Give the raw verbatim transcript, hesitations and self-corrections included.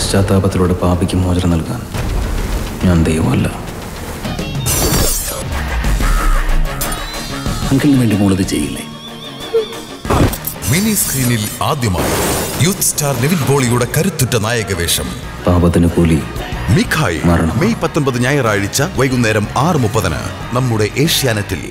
പശ്ചാത്താപത്തിലൂടെ പാപിക്ക് മോചനം നൽകാൻ ഞാൻ ദൈവമല്ല. അങ്കിളിന് വേണ്ടി മോളിത് ചെയ്യില്ലേ? മിനി സ്ക്രീനിൽ ആദ്യമായി യൂത്ത് സ്റ്റാർ ലെവിൻ പോളിയുടെ കരുത്തുറ്റ നായകവേഷം. പാപത്തിന് കൂലി. മിഖായി മെയ് പത്തൊൻപത് ഞായറാഴ്ച വൈകുന്നേരം ആറ് മുപ്പതിന് നമ്മുടെ ഏഷ്യാനെറ്റിൽ.